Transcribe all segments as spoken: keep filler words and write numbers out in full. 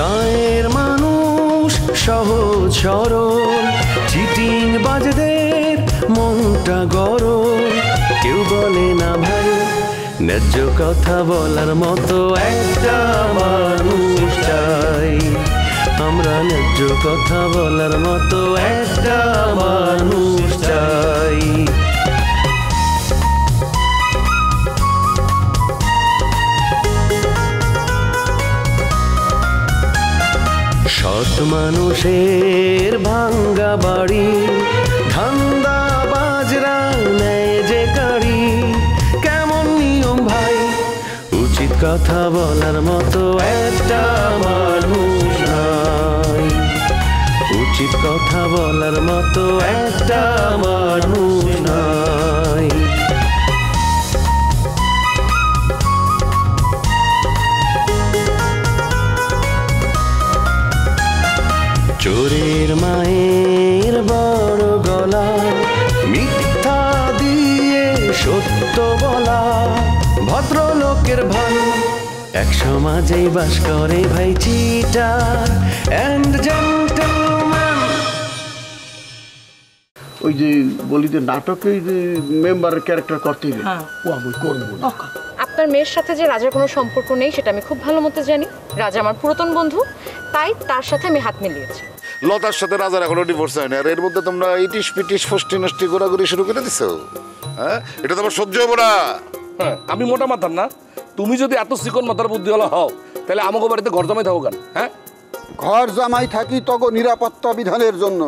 গায়ের মানুষ সহজ সরল, চিটিং বাজদের মনটা গরম। কেউ বলে না ভাই ন্যায্য কথা বলার মতো একটা মানুষ চাই, আমরা ন্যায্য কথা বলার মতো একটা মানুষ চাই। সৎ মানুষের ভাঙ্গা বাড়ি, ধান্দা বাজরা নেয় যে গাড়ি, কেমন নিয়ম ভাই? উচিত কথা বলার মতো একটা মানুষ নাই, উচিত কথা বলার মতো একটা মানুষ নাই। চোরের মায়ের বড় গলা, মিথ্যা দিয়ে সত্য বলা ভদ্রলোকের ভাই। এক সমাজে বাস করে ভাই চিটার এন্ড জেন্টলম্যান। ওই যে বলি যে নাটকে যে মেম্বারের ক্যারেক্টার করতে হবে, ও আমি করব না। আপনার মেয়ের সাথে যে রাজার কোনো সম্পর্ক নেই সেটা আমি খুব ভালো মতো জানি। রাজা আমার পুরাতন বন্ধু, তাই তার সাথে আমি হাত মিলিয়েছি। লতার সাথে রাজার এখনো ডিভোর্স হয় না, আর এর মধ্যে তোমরা ইটিশ পিটিশ ফষ্টি নষ্টি গোড়াগুড়ি শুরু করে দিছো। হ্যাঁ, এটা তোমার সহ্য হবে না। হ্যাঁ, আমি মোটা মাথার না, তুমি যদি এত চিকন মাথার বুদ্ধিওয়ালা হও তাহলে আমাকে বাড়িতে ঘর জামাই থাকো কেন? হ্যাঁ, ঘর জামাই থাকি তখন নিরাপত্তা বিধানের জন্য।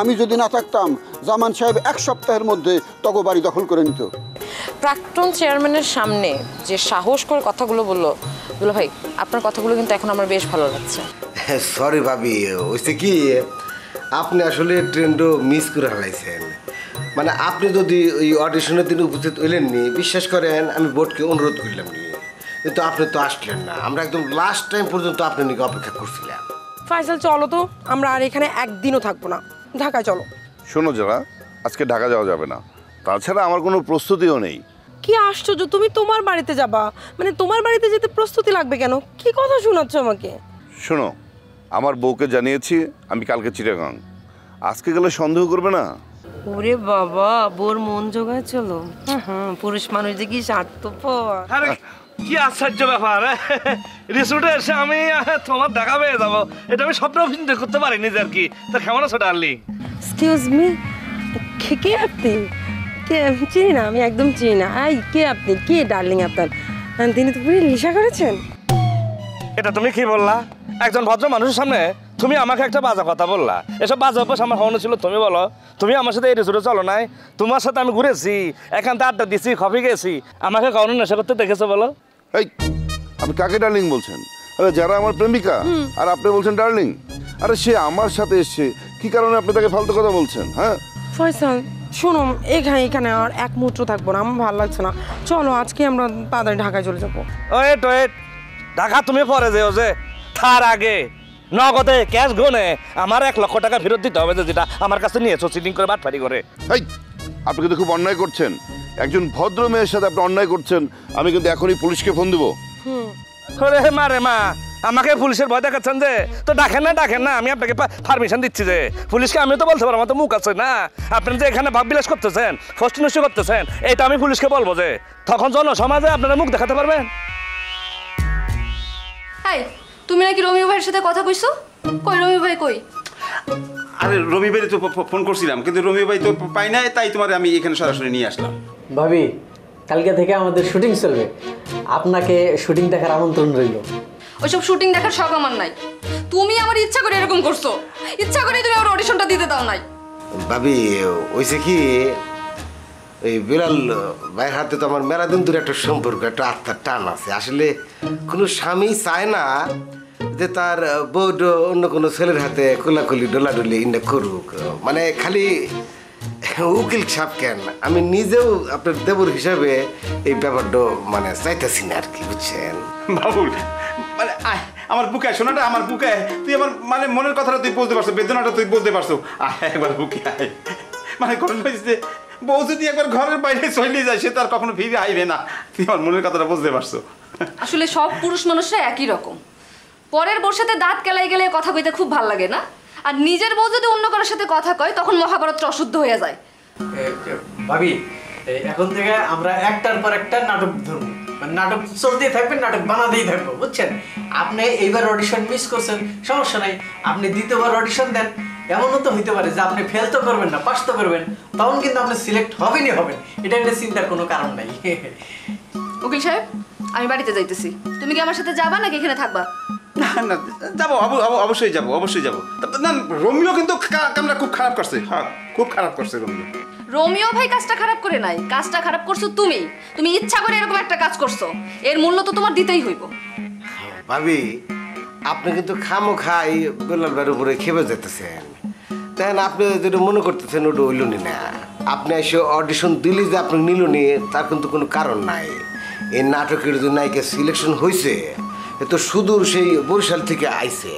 আমি যদি না থাকতাম জামান সাহেব এক সপ্তাহের মধ্যে তখন বাড়ি দখল করে নিত। প্রাক্তন চেয়ারম্যানের সামনে যে সাহস করে কথাগুলো বললো, বললো ভাই আপনার কথাগুলো কিন্তু এখন আমার বেশ ভালো লাগছে। সরি ভাবি, হয়েছে কি আপনি আসলে ট্রেন্ডও মিস করে হারাইছেন। মানে আপনি যদি ওই অডিশনের দিনে উপস্থিত হইলেননি, বিশ্বাস করেন আমি বোর্ডকে অনুরোধ করলাম নিয়ে, কিন্তু আপনি তো আসলেন না। আমরা একদম লাস্ট টাইম পর্যন্ত আপনার নিয়ে অপেক্ষা করছিলাম। ফাইসাল চলো তো, আমরা আর এখানে একদিনও থাকবো না, ঢাকায় চলো। শোনো যারা, আজকে ঢাকা যাওয়া যাবে না, তাছাড়া আমার কোনো প্রস্তুতিও নেই। কি আশ্চর্য, তুমি তোমার বাড়িতে যাবা? মানে তোমার বাড়িতে যেতে প্রস্তুতি লাগবে কেন? কি কথা শোনাচ্ছ আমাকে? শোনো, আমার বউকে জানিয়েছি আমি কালকে চিটাগাং, আজকে গেলে সন্দেহ করবে না? ওরে বাবা, বোর মন জোগায় চলো। হ্যাঁ, পুরুষ মানুষ দেখি স্বার্থপর। আরে কি আশ্চর্য ব্যাপার, রিসোর্টে এসে আমি তোমার দেখা পেয়ে যাবো, এটা আমি স্বপ্নেও চিন্তা করতে পারিনি যে আর কি। তা কেমন আছো ডার্লিং? এক্সকিউজ মি, কে আপনি? চিনি না, আমি একদম চিনি না। আই, কে আপনি? কে ডার্লিং আপনার? তিনি তো পুরো লিসা করেছেন। এটা তুমি কি বললা? একজন ভদ্র মানুষের সামনে তুমি আমাকে একটা বাজে কথা বললা। এসব বাজে অভ্যাস আমার হওয়ানো ছিল। তুমি বলো, তুমি আমার সাথে এই রিসোর্টে চলো নাই, তোমার সাথে আমি ঘুরেছি, একান্তে আড্ডা দিছি, কফি খেয়েছি, আমাকে কখনো নেশা করতে দেখেছো বলো? এই, আপনি কাকে ডার্লিং বলছেন? আরে যারা আমার প্রেমিকা, আর আপনি বলছেন ডার্লিং? আরে সে আমার সাথে এসছে, কি কারণে আপনি তাকে ফালতু কথা বলছেন? হ্যাঁ ফয়সাল শোনো, এখানে এখানে আর এক মুহূর্ত থাকবো না, আমার ভালো লাগছে না। চলো আজকে আমরা তাড়াতাড়ি ঢাকায় চলে যাবো। ওয়েট ওয়েট, ঢাকা তুমি পরে যেও, যে তার আগে নগদে ক্যাশ গুনে আমার এক লক্ষ টাকা ফেরত দিতে হবে, যেটা আমার কাছে নিয়েছো চিটিং করে বাটপারি করে। এই, আপনি কিন্তু খুব অন্যায় করছেন, একজন ভদ্র মেয়ের সাথে আপনি অন্যায় করছেন। আমি কিন্তু এখনই পুলিশকে ফোন দেবো। হুম, রে মা রে মা, আমাকে পুলিশের ভয় দেখাচ্ছেন যে? তো ডাকেন না, ডাকেন না, আমি আপনাকে পারমিশন দিচ্ছি। যে পুলিশকে আমি তো বলতে পারবো, আমার তো মুখ আছে না। আপনি যে এখানে ভাব বিলাস করতেছেন, ফষ্টি নষ্টি করতেছেন, এটা আমি পুলিশকে বলবো, যে তখন জনসমাজে আপনারা মুখ দেখাতে পারবেন। এই, তুমি নাকি রমি ভাইয়ের সাথে কথা কইছো? কই রমি ভাই কই? আরে রমি ভাই তো ফোন করছিলাম, কিন্তু রমি ভাই তো পাই নাই, তাই তোমারে আমি এখানে সরাসরি নিয়ে আসলাম। ভাবি, কালকে থেকে আমাদের শুটিং চলবে, আপনাকে শুটিং দেখার আমন্ত্রণ রইল। ওইসব শুটিং দেখার শখ আমার নাই। তুমি আমার ইচ্ছা করে এরকম করছো, ইচ্ছা করে তুমি আমার অডিশনটা দিতে দাও নাই। ভাবি ওইসে কি, এই বিড়াল ভাইয়ের হাতে তো আমার মেলা দিন ধরে একটা সম্পর্ক, একটা আত্মার টান আছে। আসলে কোনো স্বামী চায় না যে তার বউ অন্য কোনো ছেলের হাতে কোলাকুলি ডোলাডুলি ইন্ডা করুক। মানে খালি উকিল সাপ কেন, আমি নিজেও আপনার দেবর হিসাবে এই ব্যাপারটা মানে চাইতেছি না আর কি, বুঝছেন বাবুল? মানে আমার বুকে আয়, শোনাটা আমার বুকে আয়, তুই আমার মানে মনের কথাটা তুই বলতে পারছো, বেদনাটা তুই বলতে পারছো। আয় একবার বুকে আয়। মানে ঘটনা হয়েছে, বউ যদি একবার ঘরের বাইরে চলে যায়, সে তো আর কখনো ফিরে আইবে না। তুই আমার মনের কথাটা বুঝতে পারছো। আসলে সব পুরুষ মানুষরা একই রকম, পরের বউর সাথে দাঁত কেলাই গেলে কথা কইতে খুব ভালো লাগে না? আর নিজের বউ যদি অন্য কারোর সাথে কথা কয় তখন মহাভারতটা অশুদ্ধ হয়ে যায়। ভাবি, এখন থেকে আমরা একটার পর একটা নাটক ধরব, নাটক চলতেই থাকবে, নাটক বানাতেই থাকবো, বুঝছেন? আপনি এইবার অডিশন মিস করছেন, সমস্যা নাই, আপনি দ্বিতীয়বার অডিশন দেন। এমনও তো হইতে পারে যে আপনি ফেল তো করবেন না, পাস তো করবেন, তখন কিন্তু আপনি সিলেক্ট হবেনই হবেন। এটা নিয়ে চিন্তার কোনো কারণ নাই। উকিল সাহেব, আমি বাড়িতে যাইতেছি, তুমি কি আমার সাথে যাবা নাকি এখানে থাকবা? না না, যাবো, অবশ্যই যাবো, অবশ্যই যাবো। না, রোমিও কিন্তু কামটা খুব খারাপ করছে। হ্যাঁ, খুব খারাপ করছে রোমিও। রোমিও ভাই কাজটা খারাপ করে নাই, কাজটা খারাপ করছো তুমি। তুমি ইচ্ছা করে এরকম একটা কাজ করছো, এর মূল্য তো তোমার দিতেই হইব। ভাবি, আপনি কিন্তু খামো খাই বেলাল ভাইয়ের উপরে খেপে যেতেছেন, তাই না? আপনি যেটা মনে করতেছেন ওটা হইলনি না। আপনি এসে অডিশন দিলে যে আপনি নিলনি তার কিন্তু কোনো কারণ নাই। এই নাটকের যে নায়িকা সিলেকশন হয়েছে এ তো সুদূর সেই বরিশাল থেকে আইছে,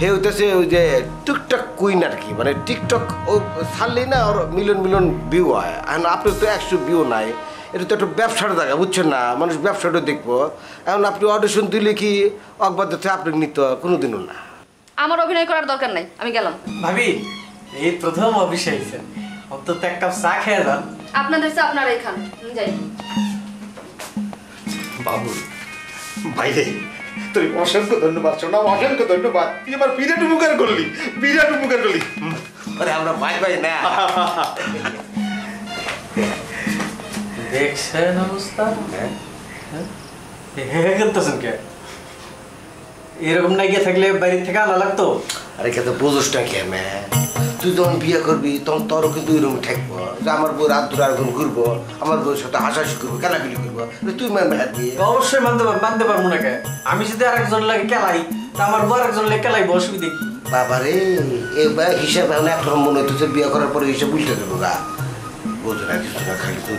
হে হইতেছে ওই যে টিকটক কুইন আর কি, মানে টিকটক ও ছাড়লেই না ওর মিলিয়ন মিলিয়ন ভিউ হয়। এখন আপনার তো একশো ভিউ নাই, এটা তো একটা ব্যবসার জায়গা, বুঝছেন না? মানুষ ব্যবসাটা দেখবো। এখন আপনি অডিশন দিলে কি অকবাধ্য আপনি নিত? কোনোদিনও না। আমার অভিনয় করার দরকার নাই, আমি গেলাম। ভাবি, এই প্রথম অভিষেক আছেন, অন্তত এক কাপ চা খেয়ে যান। আপনাদের চা আপনারাই খান, আমি যাই। বাবু, বাইরে তুই অসংখ্য ধন্যবাদ, শোনা অসংখ্য ধন্যবাদ। তুই আবার বিরাট উপকার করলি, বিরাট উপকার করলি। আরে আমরা ভাই ভাই না। দেখছেন অবস্থা? হ্যাঁ, করতেছেন কে? এরকম না গিয়ে থাকলে বাইরে থেকে আনা লাগতো। আরে কে তো বুঝোস না কে মে, তুই যখন বিয়ে করবি তখন তোরও কিন্তু ওই রুমে থাকবো, যে আমার বউ রাত দুরা এখন ঘুরবো, আমার বউয়ের সাথে হাসাহাসি করবো, কেলাগুলি করবো। তুই মানবে? হাত দিয়ে অবশ্যই মানতে পারবো, মানতে পারবো না কে? আমি যদি আরেকজন লাগে কেলাই, তা আমার বউ আরেকজন লাগে কেলাই, অসুবিধা কি? বাবা রে, এবার হিসাব এখন একরকম মনে হচ্ছে, বিয়ে করার পরে হিসাব বুঝতে দেবো গা। বোঝো না কিছু না, খালি তোর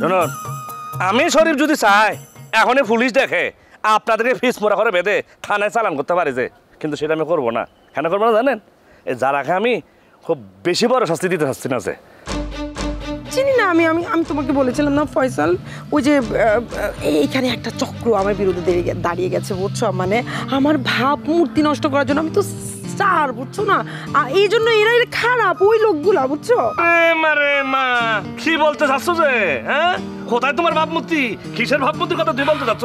জানন। আমি শরীফ যদি চাই এখনই পুলিশ দেখে আপনাদেরকে ফিস মোড়া করে বেঁধে থানায় চালান করতে পারে যে, কিন্তু সেটা আমি করবো না। কেন করবো না জানেন? এই যারাকে আমি খুব বেশি বড় শাস্তি দিতে চাচ্ছি না। যে চিনি না আমি, আমি আমি তোমাকে বলেছিলাম না ফয়সাল, ওই যে এইখানে একটা চক্র আমার বিরুদ্ধে দাঁড়িয়ে গেছে, বুঝছো? মানে আমার ভাবমূর্তি নষ্ট করার জন্য। আমি তো স্টার, বুঝছো না? এই জন্য এরা খারাপ, ওই লোকগুলা, বুঝছো? মা, কি বলতে চাচ্ছ যে? হ্যাঁ, কোথায় তোমার ভাবমূর্তি? কিসের ভাবমূর্তির কথা তুমি বলতে চাচ্ছ?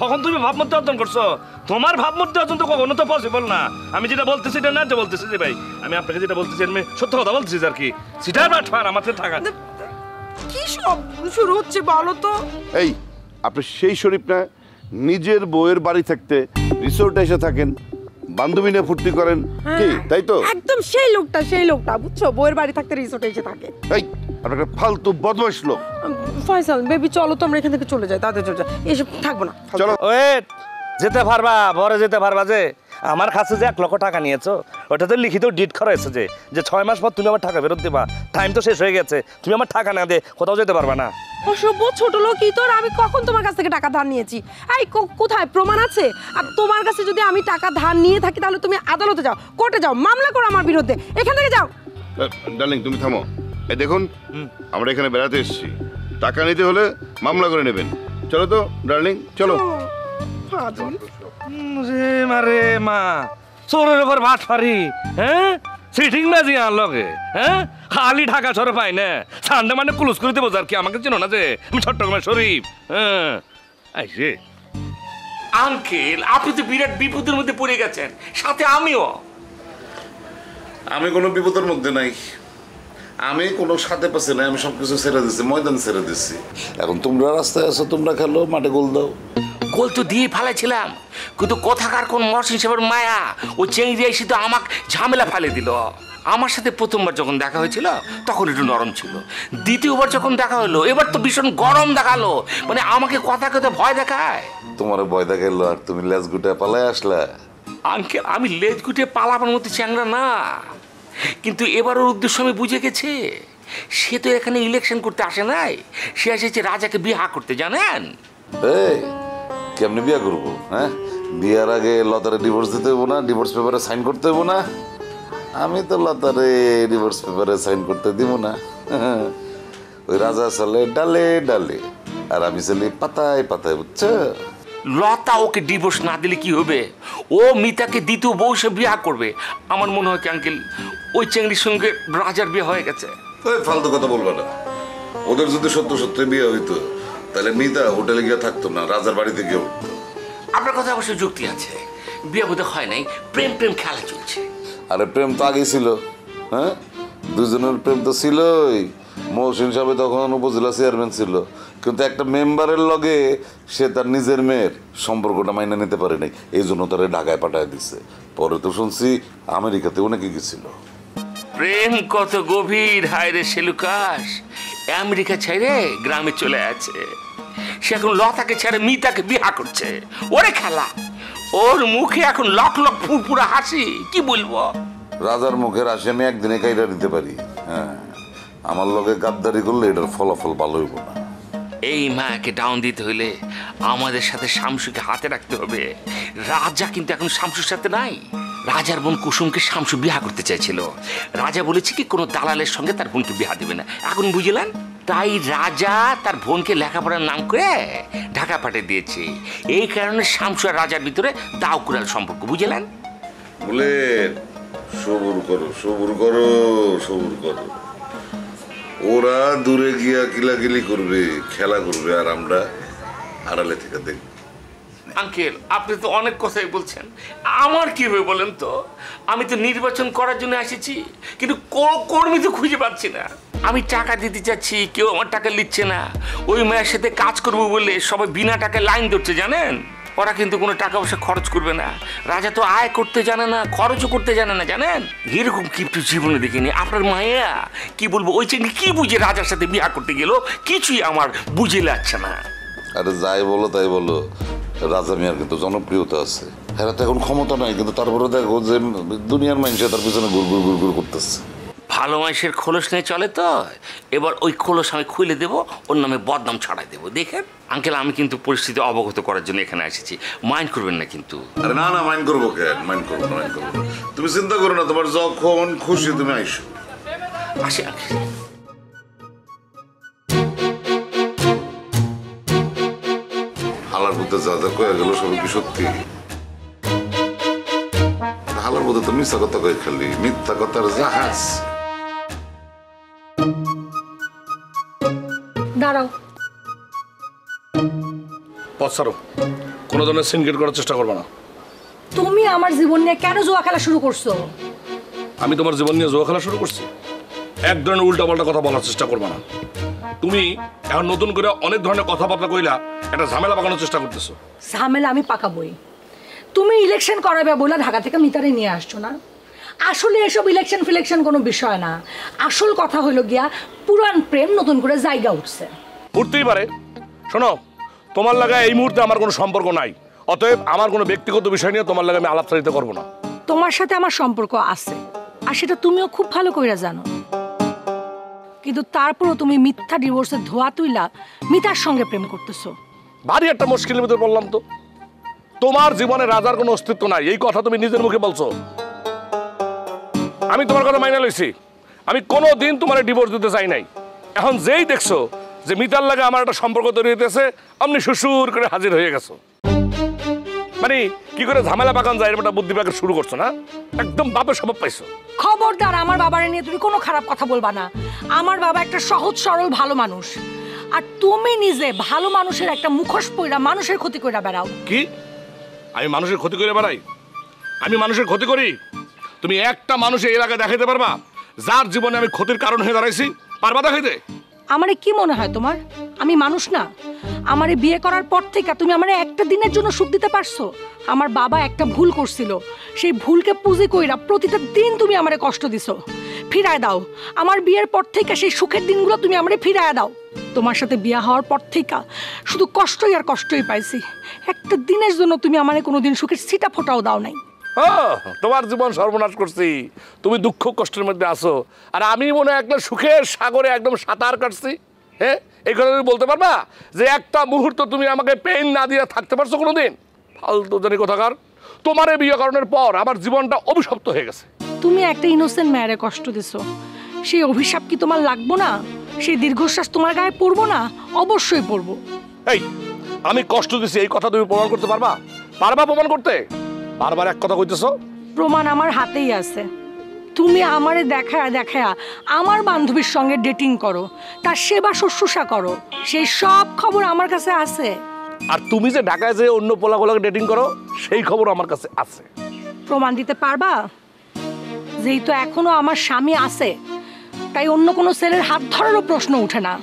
কখন তুমি ভাবমূর্তি অর্জন করছো? তোমার ভাবমূর্তি অর্জন তো কখনো তো পসিবল না। আমি যেটা বলতেছি এটা না যে বলতেছি যে ভাই, আমি আপনাকে যেটা বলতেছি আমি সত্য কথা বলতেছি আর কি। সেটা আমার থাকা কি সব শুরু হচ্ছে বলো তো। এই আপনি সেই শরীফ না, নিজের বউয়ের বাড়ি থাকতে রিসোর্টে এসে থাকেন, বান্ধবী নিয়ে ফুর্তি করেন, কি তাই তো? একদম সেই লোকটা, সেই লোকটা, বুঝছো? বউয়ের বাড়ি থাকতে রিসোর্টে এসে থাকে। এই আপনারা ফালতু বদমাশ লোক। ফয়সাল বেবি, চলো তো আমরা এখান থেকে চলে যাই, তাড়াতাড়ি চলে যাই, এসব থাকবো না। চলো। ওয়েট, যেতে পারবা, বরে যেতে পারবা যে? আমার কাছে যে এক লক্ষ টাকা নিয়েছো ওটা তো লিখিত ডিট করা হয়েছে যে যে ছয় মাস পর তুমি আমার টাকা ফেরত দেবা। টাইম তো শেষ হয়ে গেছে, তুমি আমার টাকা না দিয়ে কোথাও যেতে পারবা না। অসভ্য ছোট লোক, কি তোর? আমি কখন তোমার কাছ থেকে টাকা ধার নিয়েছি? এই কোথায় প্রমাণ আছে? আর তোমার কাছে যদি আমি টাকা ধার নিয়ে থাকি তাহলে তুমি আদালতে যাও, কোর্টে যাও, মামলা করো আমার বিরুদ্ধে, এখান থেকে যাও। ডার্লিং তুমি থামো। এই দেখুন, আমরা এখানে বেড়াতে এসেছি, টাকা নিতে হলে মামলা করে নেবেন। চলো তো ডার্লিং, চলো। মারে মা, চোরের উপর ভাত ফারি, হ্যাঁ সিটিং না যে আর লগে, হ্যাঁ খালি ঢাকা শহরে পাই না, সান্ডে মানে ক্লোজ করে দেবো আর কি। আমাকে চেনো না যে আমি চট্টগ্রামের শরীফ? হ্যাঁ, আইসে আঙ্কেল, আপনি তো বিরাট বিপদের মধ্যে পড়ে গেছেন, সাথে আমিও। আমি কোনো বিপদের মধ্যে নাই, আমি কোনো সাথে পাচ্ছি না, আমি সব কিছু ছেড়ে দিচ্ছি, ময়দান ছেড়ে দিচ্ছি। এখন তোমরা রাস্তায় আছো, তোমরা খেলো, মাঠে গোল দাও। গোল তো দিয়ে ফেলাইছিলাম, কিন্তু কোথাকার কোন মর্স হিসেবের মায়া ও চেঙ্গিয়া এসে তো আমাকে ঝামেলা ফেলে দিল। আমার সাথে প্রথমবার যখন দেখা হয়েছিল তখন একটু নরম ছিল, দ্বিতীয়বার যখন দেখা হলো এবার তো ভীষণ গরম দেখালো, মানে আমাকে কথা কথা ভয় দেখায়। তোমার ভয় দেখালো আর তুমি লেজ গুটে পালায় আসলা। আঙ্কেল, আমি লেজ গুটে পালাবার মতো চ্যাংরা না, কিন্তু এবার ওর উদ্দেশ্য আমি বুঝে গেছি। সে তো এখানে ইলেকশন করতে আসে নাই, সে এসেছে রাজাকে বিয়ে করতে, জানেন? কেমনি বিয়ে করবো? হ্যাঁ, বিয়ের আগে লতারে ডিভোর্স দিতে হবো না, ডিভোর্স পেপারে সাইন করতে হবো না। আমি তো লতারে ডিভোর্স পেপারে সাইন করতে দিব না। ওই রাজা চলে ডালে ডালে আর আমি চলি পাতায় পাতায়, বুঝছো? লতা ওকে ডিভোর্স না দিলে কি হবে? ও মিতাকে দ্বিতীয় বউ সে বিয়া করবে। আমার মনে হয় কি আঙ্কেল, ওই চেংড়ির সঙ্গে রাজার বিয়ে হয়ে গেছে। ফালতু কথা বলবে না, ওদের যদি সত্য সত্যি বিয়ে হইতো তাহলে মিতা হোটেলে গিয়ে থাকতো না, রাজার বাড়িতে গিয়ে উঠতো। আপনার কথা অবশ্য যুক্তি আছে, বিয়ে বোধ হয় নাই, প্রেম প্রেম খেলা চলছে। আরে প্রেম তো আগে ছিল, হ্যাঁ দুজনের প্রেম তো ছিলই। মহসিন সাহেব তখন উপজেলা চেয়ারম্যান ছিল, কিন্তু একটা মেম্বারের লগে সে তার নিজের মেয়ের সম্পর্কটা মাইনে নিতে পারে নাই, এই জন্য তারা ঢাকায় পাঠায় দিছে। পরে তো শুনছি আমেরিকাতে অনেকে গেছিল। প্রেম কত গভীর, হায় রে সেলুকাস, আমেরিকা ছেড়ে গ্রামে চলে আছে। সে এখন লতাকে ছেড়ে মিতাকে বিয়ে করছে। ওরে খেলা, ওর মুখে এখন লক লক ফুরফুরা হাসি, কি বলবো। রাজার মুখের হাসি আমি একদিনে কাইরা দিতে পারি, হ্যাঁ আমার লগে গাদ্দারি করলে এটার ফলাফল ভালো হইব না। এই মায়াকে ডাউন দিতে হইলে আমাদের সাথে শামসুকে হাতে রাখতে হবে। রাজা কিন্তু এখন শামসুর সাথে নাই। রাজার বোন কুসুমকে শামসু বিয়া করতে চাইছিল, রাজা বলেছে কি কোনো দালালের সঙ্গে তার বোনকে বিয়া দেবে না। এখন বুঝলেন, তাই রাজা তার বোনকে লেখাপড়ার নাম করে ঢাকা পাঠিয়ে দিয়েছে। এই কারণে শামসু আর রাজার ভিতরে দাও কুড়াল সম্পর্ক, বুঝলেন। বলে সবুর করো সবুর করো সবুর করো, ওরা দূরে গিয়া কিলাকিলি করবে, খেলা করবে, আর আমরা আড়ালে থেকে দেখব। আঙ্কেল আপনি তো অনেক কথাই বলছেন, আমার কি হবে বলেন তো? আমি তো নির্বাচন করার জন্য এসেছি, কিন্তু কর্মী তো খুঁজে পাচ্ছি না। আমি টাকা দিতে চাচ্ছি, কেউ আমার টাকা নিচ্ছে না। ওই মেয়ের সাথে কাজ করবো বলে সবাই বিনা টাকায় লাইন ধরছে জানেন। ওরা কিন্তু কোনো টাকা পয়সা খরচ করবে না। রাজা তো আয় করতে জানে না, খরচও করতে জানে না জানেন। এরকম কিপটু জীবনে দেখিনি। আপনার মায়া কি বলবো, ওই চেঙ্গি কি বুঝে রাজার সাথে বিয়ে করতে গেল, কিছুই আমার বুঝে লাগছে না। আরে যাই বলো তাই বলো, রাজা মিয়ার কিন্তু জনপ্রিয়তা আছে। হ্যাঁ তো এখন ক্ষমতা নাই, কিন্তু তারপরে দেখো যে দুনিয়ার মানুষ তার পিছনে ঘুর ঘুর ঘুর ঘুর করতেছে। ভালো মানুষের খোলস নিয়ে চলে তো, এবার ওই খোলস আমি খুলে দেবো, ওর নামে বদনাম ছড়াই দেবো। দেখেন আঙ্কেল, আমি কিন্তু পরিস্থিতি অবগত করার জন্য এখানে এসেছি, মাইন্ড করবেন না কিন্তু। আরে না না, মাইন্ড করবো কেন, মাইন্ড করবো না, মাইন্ড করবো না, তুমি চিন্তা করো না। তোমার যখন খুশি তুমি আইসো। আসি আঙ্কেল। হালার মধ্যে যা যা কয়ে গেল সব কি সত্যি? হালার মধ্যে তো মিথ্যা কথা কয়ে খেলি, মিথ্যা কথার জাহাজ। দাঁড়াও, পথ ছাড়ো, কোনো ধরনের সিনগেট করার চেষ্টা করবে না। তুমি আমার জীবন নিয়ে কেন জুয়া খেলা শুরু করছো? আমি তোমার জীবন নিয়ে জুয়া খেলা শুরু করছি? এক ধরনের উল্টাপাল্টা কথা বলার চেষ্টা করবে না। তুমি এখন নতুন করে অনেক ধরনের কথাবার্তা কইলা, একটা ঝামেলা পাকানোর চেষ্টা করতেছো। ঝামেলা আমি পাকাবই। তুমি ইলেকশন করাবে বলে ঢাকা থেকে মিতারে নিয়ে আসছো না। আসলে এসব ইলেকশন ফিলেকশন কোনো বিষয় না। আসল কথা হলো গিয়া পুরান প্রেম নতুন করে জায়গা উঠছে। উঠতেই পারে। শোনো, তোমার লাগা এই মুহূর্তে আমার কোনো সম্পর্ক নাই, অতএব আমার কোনো ব্যক্তিগত বিষয় নিয়ে তোমার লাগা আমি আলাপচারিতা করবো না। তোমার সাথে আমার সম্পর্ক আছে, আর সেটা তুমিও খুব ভালো কইরা জানো, কিন্তু তারপরও তুমি মিথ্যা ডিভোর্সের ধোয়া তুইলা মিতার সঙ্গে প্রেম করতেছো। ভারী একটা মুশকিলের ভিতরে বললাম তো। তোমার জীবনে রাজার কোনো অস্তিত্ব নাই, এই কথা তুমি নিজের মুখে বলছো। আমি তোমার কথা মাইনা লইছি, আমি কোনো দিন তোমার ডিভোর্স দিতে চাই নাই। এখন যেই দেখছো যে মিতার লাগে আমার একটা সম্পর্ক তৈরি হইতেছে, আপনি শ্বশুর করে হাজির হয়ে গেছো। মানে কি করে ঝামেলা পাকান যায় এটা বুদ্ধি পাকা শুরু করছো না, একদম বাপের স্বভাব পাইছো। খবরদার, আমার বাবার নিয়ে তুমি কোনো খারাপ কথা বলবা না। আমার বাবা একটা সহজ সরল ভালো মানুষ, আর তুমি নিজে ভালো মানুষের একটা মুখোশ পইরা মানুষের ক্ষতি কইরা বেড়াও। কি আমি মানুষের ক্ষতি কইরা বেড়াই? আমি মানুষের ক্ষতি করি? তুমি একটা মানুষ এই এলাকায় দেখাইতে পারবা যার জীবনে আমি ক্ষতির কারণ হয়ে দাঁড়াইছি? পারবা দেখাইতে? আমারে কি মনে হয় তোমার আমি মানুষ না? আমারে বিয়ে করার পর থেকে তুমি আমারে একটা দিনের জন্য সুখ দিতে পারছো? আমার বাবা একটা ভুল করছিল, সেই ভুলকে পুঁজি কইরা প্রতিটা দিন তুমি আমারে কষ্ট দিছো। ফিরায় দাও আমার বিয়ের পর থেকে সেই সুখের দিনগুলো, তুমি আমারে ফিরায় দাও। তোমার সাথে বিয়ে হওয়ার পর থেকে শুধু কষ্টই আর কষ্টই পাইছি। একটা দিনের জন্য তুমি আমারে কোনোদিন সুখের ছিটা ফোটাও দাও নাই। ও তোমার জীবন সর্বনাশ করছি, তুমি দুঃখ কষ্টের মধ্যে আসো, আর আমি মনে হয় একটা সুখের সাগরে একদম সাঁতার কাটছি। হ্যাঁ, এই কথা তুমি বলতে পারবা যে একটা মুহূর্ত তুমি আমাকে পেইন না দিয়ে থাকতে পারছো কোনো দিন? ফালতু জানি কোথাকার। তোমার এই বিয়ে করানোর পর আমার জীবনটা অভিশপ্ত হয়ে গেছে। তুমি একটা ইনোসেন্ট মেয়েরে কষ্ট দিছো, সেই অভিশাপ কি তোমার লাগবো না? সেই দীর্ঘশ্বাস তোমার গায়ে পড়বো না? অবশ্যই পড়বো। এই আমি কষ্ট দিছি এই কথা তুমি প্রমাণ করতে পারবা? পারবা প্রমাণ করতে? বারবার এক কথা কইতেছো। প্রমাণ আমার হাতেই আছে। তুমি আমারে দেখায়া দেখায়া আমার বান্ধবীর সঙ্গে ডেটিং করো, তার সেবা শুশ্রূষা করো, সেই সব খবর আমার কাছে আছে। আর তুমি যে ঢাকায় যে অন্য পোলাগুলোকে ডেটিং করো সেই খবর আমার কাছে আছে। প্রমাণ দিতে পারবা? যেই তো এখনো আমার স্বামী আছে, তাই অন্য কোনো ছেলের হাত ধরারও প্রশ্ন উঠে না।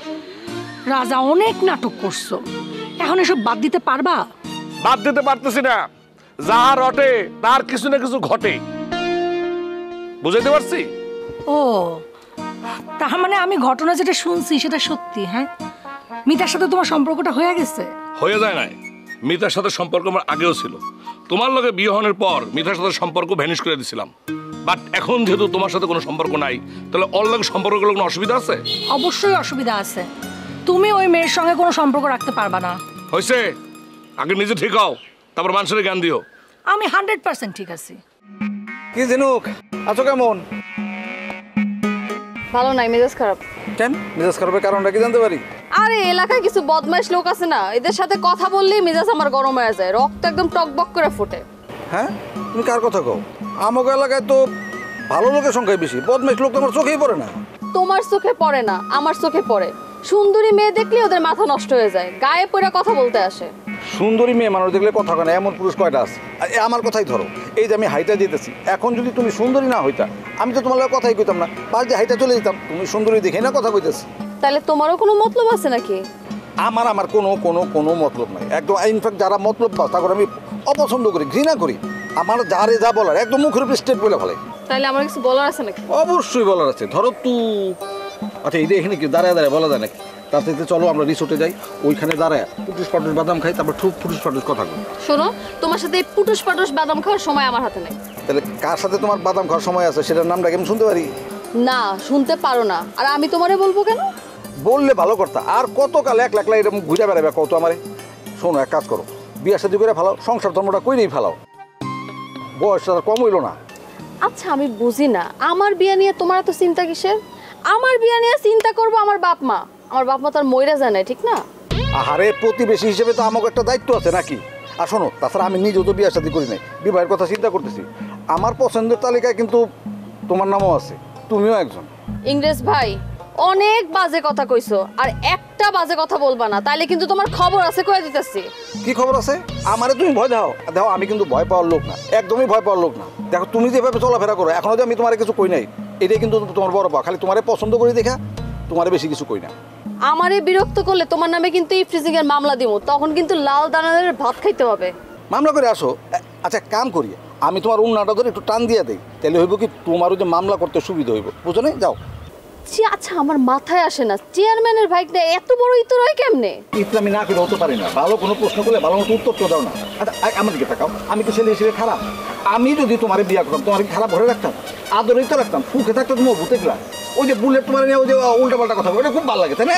রাজা, অনেক নাটক করছো, এখন এসব বাদ দিতে পারবা? বাদ দিতে পারতেছি না। যাহা রটে তার কিছু না কিছু ঘটে, বুঝাইতে পারছি? ও, তার মানে আমি ঘটনা যেটা শুনছি সেটা সত্যি? হ্যাঁ, মিতার সাথে তোমার সম্পর্কটা হয়ে গেছে? হয়ে যায় নাই, মিতার সাথে সম্পর্ক আমার আগেও ছিল। তোমার লগে বিয়ে হওয়ার পর মিতার সাথে সম্পর্ক ভ্যানিশ করে দিয়েছিলাম। বাট এখন যেহেতু তোমার সাথে কোনো সম্পর্ক নাই, তাহলে ওর লগে সম্পর্কগুলো কোনো অসুবিধা আছে? অবশ্যই অসুবিধা আছে। তুমি ওই মেয়ের সঙ্গে কোনো সম্পর্ক রাখতে পারবা না। হয়েছে, আগে নিজে ঠিক হও, তারপর মানুষের জ্ঞান দিও। আমি হান্ড্রেড পার্সেন্ট ঠিক আছি। কি জিনুক, আছো কেমন? ভালো নাই, মেজাজ খারাপ। কেন মেজাজ খারাপের কারণটা কি জানতে পারি? আরে এলাকায় কিছু বদমাইশ লোক আছে না, এদের সাথে কথা বললেই মেজাজ আমার গরম হয়ে যায়, রক্ত একদম টকবক করে ফোটে। হ্যাঁ, তুমি কার কথা কও? আমার এলাকায় তো ভালো লোকের সংখ্যাই বেশি, বদমাইশ লোক তোমার চোখেই পড়ে না। তোমার চোখে পড়ে না, আমার চোখে পড়ে। সুন্দরী মেয়ে দেখলে ওদের মাথা নষ্ট হয়ে যায়, গায়ে পড়ে কথা বলতে আসে। সুন্দরী মেয়ে মানুষ দেখলে কথা কয় না এমন পুরুষ কয়টা আছে? আমার কথাই ধরো, এই যে আমি হাইটা যেতেছি, এখন যদি তুমি সুন্দরী না হইতা আমি তো তোমার কথাই কইতাম না, পাশ দিয়ে হাইটা চলে যেতাম। তুমি সুন্দরী দেখে না কথা কইতেছি? তাহলে তোমারও কোনো মতলব আছে নাকি? আমার আমার কোনো কোনো কোনো মতলব নাই একদম। ইনফ্যাক্ট যারা মতলব পাস তা করে আমি অপছন্দ করি, ঘৃণা করি। আমার যারে যা বলার একদম মুখের উপর স্টেপ বলে ফেলে। তাহলে আমার কিছু বলার আছে নাকি? অবশ্যই বলার আছে। ধরো তু আচ্ছা, এই যে এখানে কি দাঁড়ায় দাঁড়ায় বলা যায় নাকি? তার সাথে চলো আমরা রিসোর্টে যাই, ওইখানে দাঁড়ায় পুটুস পাটুস বাদাম খাই, তারপর ঠুপ ফুটুস পাটুস কথা বলি। শোনো, তোমার সাথে এই পুটুস পাটুস বাদাম খাওয়ার সময় আমার হাতে নেই। তাহলে কার সাথে তোমার বাদাম খাওয়ার সময় আছে সেটার নামটা কি আমি শুনতে পারি? না, শুনতে পারো না। আর আমি তোমারে বলবো কেন? বললে ভালো করতা। আর কতকাল এক লাখ লাখ এরকম ঘুরে বেড়াবে? কত আমারে। শোনো, এক কাজ করো, বিয়ে শাদী করে ফেলাও, সংসার ধর্মটা কই নেই ফেলাও, বয়সটা কম হইল না। আচ্ছা, আমি বুঝি না আমার বিয়ে নিয়ে তোমার এত চিন্তা কিসের? আমার বিয়ে নিয়ে চিন্তা করবো আমার বাপ মা। আমার বাপ মা তার মইরা জানে, ঠিক না? আরে প্রতিবেশী হিসেবে তো আমাকে একটা দায়িত্ব আছে নাকি? আর শোনো, তাছাড়া আমি নিজেও তো বিয়ে শাদী করি নাই, বিবাহের কথা চিন্তা করতেছি। আমার পছন্দের তালিকায় কিন্তু তোমার নামও আছে, তুমিও একজন। ইংরেজ ভাই, অনেক বাজে কথা কইছো, আর একটা বাজে কথা বলবা না, তাইলে কিন্তু তোমার খবর আছে, কয়ে দিতেছি। কি খবর আছে? আমারে তুমি ভয় দাও? দেখো আমি কিন্তু ভয় পাওয়ার লোক না, একদমই ভয় পাওয়ার লোক না। দেখো তুমি যেভাবে চলাফেরা করো, এখনো যে আমি তোমার কিছু কই নাই এটাই কিন্তু তোমার বড় পা। খালি তোমারে পছন্দ করি দেখা, তোমারে বেশি কিছু কই না। আমারে বিরক্ত করলে তোমার নামে কিন্তু ইফটিজিং এর মামলা দিব, তখন কিন্তু লাল দানাদের ভাত খাইতে হবে। মামলা করে আসো। আচ্ছা কাম করি, আমি তোমার উন্নাটা ধরে একটু টান দিয়ে দেই, তাহলে হইব কি তোমারও যে মামলা করতে সুবিধা হইব, বুঝো না? যাও। আচ্ছা, আমার মাথায় আসে না চেয়ারম্যানের ভাইটা এত বড় ইতর হয় কেমনে? ইতর আমি না করে হতে পারি না। ভালো কোনো প্রশ্ন করলে ভালো মতো উত্তর তো দাও না। আচ্ছা আমার দিকে তাকাও, আমি তো ছেলে হিসেবে খারাপ। আমি যদি তোমার বিয়ে করতাম তোমার কি খারাপ ঘরে রাখতাম? আদরেই তো রাখতাম, সুখে থাকতো। তুমি ভূতে গেলা, ওই যে বুলেট তোমার নিয়ে ওই যে উল্টা পাল্টা কথা বলে, ওটা খুব ভালো লাগে, তাই না?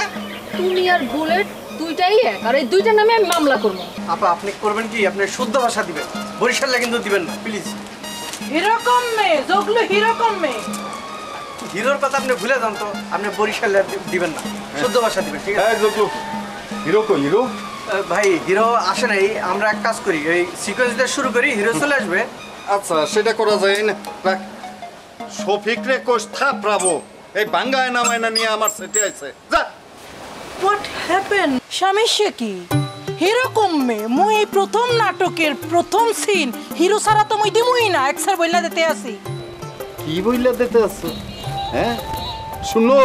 তুমি আর বুলেট দুইটাই এক, আর এই দুইটার নামে আমি মামলা করবো। আপা আপনি করবেন কি, আপনি শুদ্ধ ভাষা দিবেন, বরিশালে কিন্তু দিবেন না প্লিজ। এরকম মেয়ে জগলো এরকম মেয়ে, হিরোর কথা আপনি ভুলে যান তো, আপনি বরিশালে দিবেন না, শুদ্ধ ভাষা দিবেন, ঠিক আছে? হিরো কো হিরো ভাই, হিরো আসে নাই। আমরা এক কাজ করি, এই সিকোয়েন্স দিয়ে শুরু করি, হিরো চলে আসবে। আচ্ছা সেটা করা যায় না। রাখ শফিক রে কোষ থাপড়াবো, এই বাঙ্গায় নামায় না নিয়ে আমার সেটে আইছে। যা হোয়াট হ্যাপেন সমস্যা কি? হিরো কমে মুই এই প্রথম নাটকের প্রথম সিন হিরো সারা তো মুই দিমুই না, একসার বইলা দিতে আসি। কি বইলা দিতে আসছো? হ্যাঁ শুনো,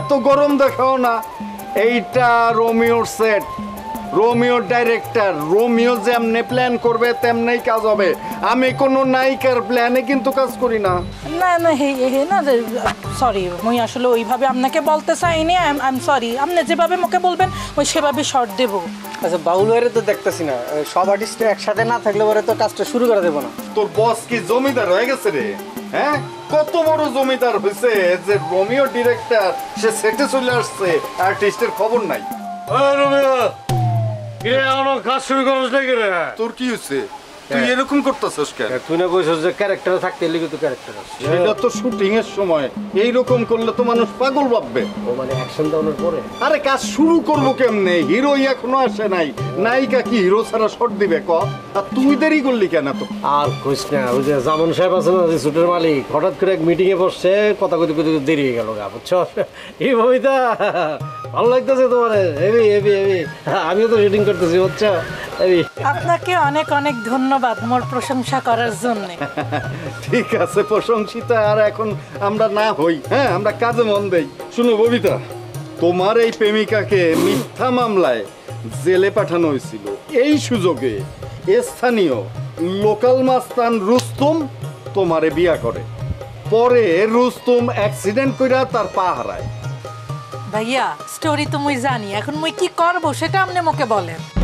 এত গরম দেখাও না, এইটা রোমিওর সেট, রোমিওর ডাইরেক্টর, রোমিও যেমনে প্ল্যান করবে তেমনেই কাজ হবে। আমি কোনো নায়িকার প্ল্যানে কিন্তু কাজ করি না। না না হে হে না, সরি মুই আসলে ওইভাবে আপনাকে বলতে চাইনি, আই এম সরি। আপনি যেভাবে মুখে বলবেন ওই সেভাবে শর্ট দেব। আচ্ছা বাউল হয়ে তো দেখতেছি না, সব আর্টিস্ট একসাথে না থাকলে ওরা তো কাজটা শুরু করে দেবো না। তোর বস কি জমিদার হয়ে গেছে রে? হ্যাঁ কত বড় জমিদার হয়েছে যে রোমিও ডিরেক্টর, সে সেটে চলে আসছে, আর্টিস্টের খবর নাই। রোমিও, তোর কি হয়েছে? তুই এরকম করতেছস কেন? তুই না কইছস যে ক্যারেক্টারে থাকতে লাগি তো ক্যারেক্টার আছে। এটা তো শুটিং এর সময় এই রকম করলে তো মানুষ পাগল ভাববে। ও মানে অ্যাকশন ডাউনের পরে। আরে কাজ শুরু করব কেমনে? হিরো এখনো আসে নাই। নায়িকা কি হিরো ছাড়া শট দিবে ক? আর তুই দেরি করলি কেন তো? আর কইছ না, ওই যে জামান সাহেব আছে না যে শুটের মালিক, হঠাৎ করে এক মিটিং এ বসে কথা কইতে কইতে দেরি হয়ে গেল গা, বুঝছস? এই ভাবিতা ভালো লাগতেছে তোমারে। এবি এবি এবি আমিও তো শুটিং করতেছি, বুঝছো? এবি আপনাকে অনেক অনেক ধন্যবাদ মোর প্রশংসা করার জন্য। ঠিক আছে, প্রশংসিত আর এখন আমরা না হই, হ্যাঁ আমরা কাজে মন দেই। শুনো ববিতা, তোমার এই প্রেমিকাকে মিথ্যা মামলায় জেলে পাঠানো হয়েছিল, এই সুযোগে স্থানীয় লোকাল মাস্তান রুস্তম তোমারে বিয়া করে। পরে রুস্তম অ্যাক্সিডেন্ট কইরা তার পা হারায়। ভাইয়া, স্টোরি তো মুই জানি, এখন মুই কি করব সেটা আপনি মোকে বলেন।